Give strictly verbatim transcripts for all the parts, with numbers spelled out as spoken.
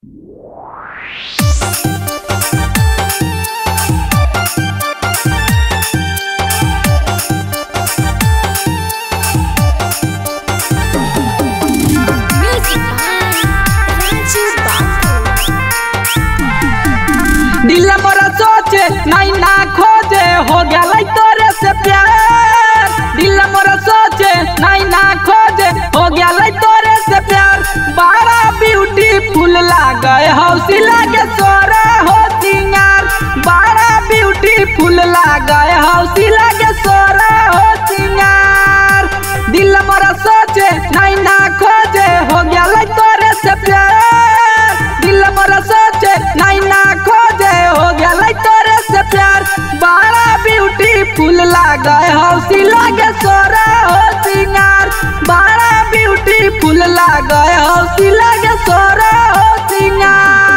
दिल बड़ा सोचे नहीं ना खोजे हो गया लाई तोरे से प्यार। दिल बड़ा सोचे नहीं ना खोजे हो गया लाई तोरे से प्यार। बड़ा ब्यूटीफुल लागे हौसी लागे सोरा हो सिंगार। बड़ा ब्यूटीफुल लागे हौसी लागे सोरा हो सिंगार। दिल बड़ा सोचे नहीं ना खोजे हो गया लाई तोरे से प्यार। दिल बड़ा सोचे नहीं ना बड़ा ब्यूटीफुल लागे हौसी लागे सोरा हो सिंगार। बड़ा ब्यूटीफुल लागे हौसी लागे सोरा हो सिंगार।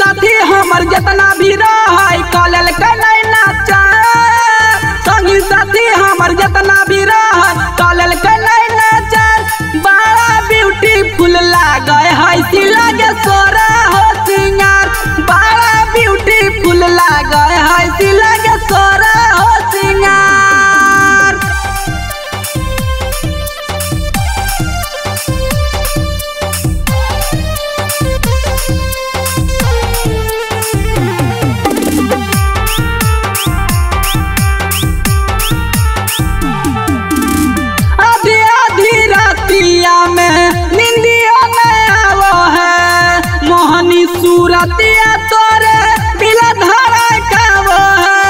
साथी हमर जितना भी रहे कॉलेज के नहीं नाचा। संगी साथी हमर जितना भी रहे कॉलेज के नहीं नाचा। बड़ा ब्यूटीफुल लागे हंसी लागे सोरा हो सिंगार। बड़ा ब्यूटीफुल लागे हंसी लागे सोरा हो सिंगार। सूरतिया तोरे बिला धारा कावो है।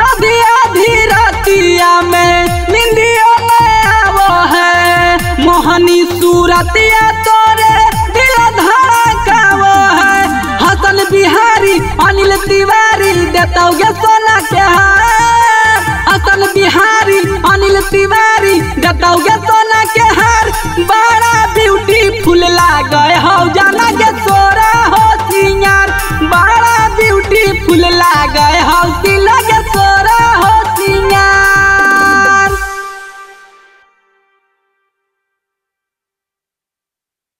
आधी आधी रातिया में निंदियों में आवो है। मोहनी सूरतिया तोरे बिला धारा कावो है। हसन बिहारी अनिल तिवारी देता होगा सोना के हार। हसन बिहारी अनिल तिवारी देता होगा सोना के हार। बड़ा ब्यूटीफुल लागे हौ जाना के सोरा हो सिंगार। बड़ा ब्यूटीफुल लागे हौ सिंगार।